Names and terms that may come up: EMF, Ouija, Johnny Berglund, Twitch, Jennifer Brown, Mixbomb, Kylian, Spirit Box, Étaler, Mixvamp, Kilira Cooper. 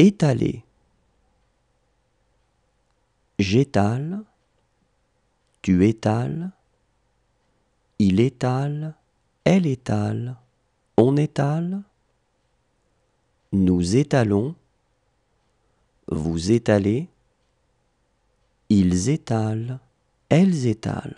Étaler. J'étale, tu étales, il étale, elle étale, on étale, nous étalons, vous étalez, ils étalent, elles étalent.